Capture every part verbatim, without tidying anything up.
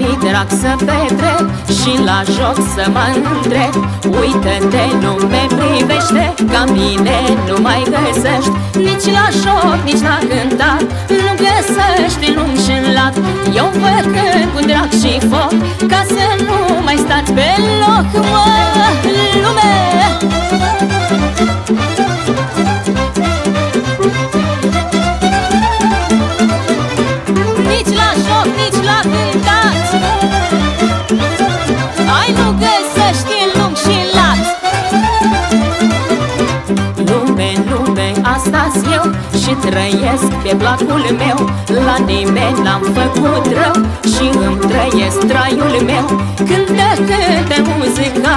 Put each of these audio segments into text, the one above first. Mi drag să petrec și la joc să mă îndrept. Uită-te, nu me privește, ca mine nu mai găsești, nici la joc, nici la cântat. Nu găsești în lung și în lat. Eu vă cânt cu drag și foc, ca să nu mai stați pe loc. Mă, lume! Nici la joc, nici la cântat. Ai, nu găsești în lung și în lat. Lume, lume, asta-s eu și trăiesc pe placul meu. La nimeni n-am făcut rău și îmi trăiesc traiul meu. Cântă, cântă muzica,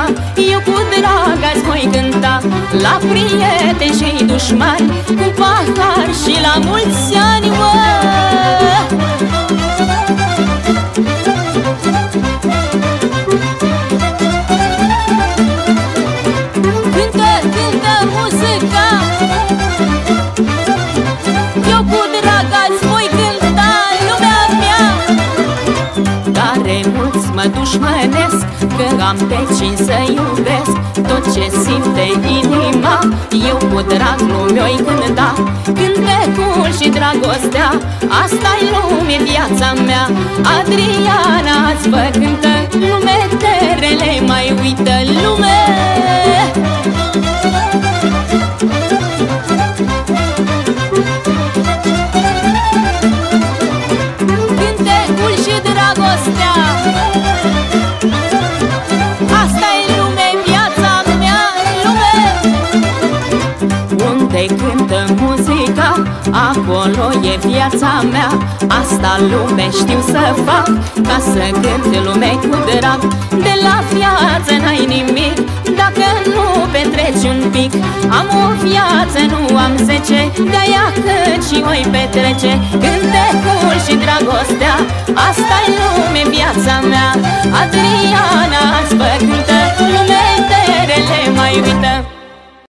eu cu drag azi voi cânta, la prieteni și dușmani, cu pahar și la mulți ani, mă! Dușmănesc, că am pe cine să iubesc. Tot ce simte inima, eu cu drag nu mi-o-i cânta. Cântecul și dragostea, asta-i lume, viața mea. Adriana azi vă cântă, lume terele mai uită. Lume! Cântecul și dragostea, acolo e viața mea. Asta lume știu să fac, ca să cânt lume cu drag. De la viață n-ai nimic dacă nu petreci un pic. Am o viață, nu am zece, de-aia cât și voi petrece. Cântecul și dragostea, asta-i lume, viața mea. Adriana azi vă cântă, lume terele mai uită.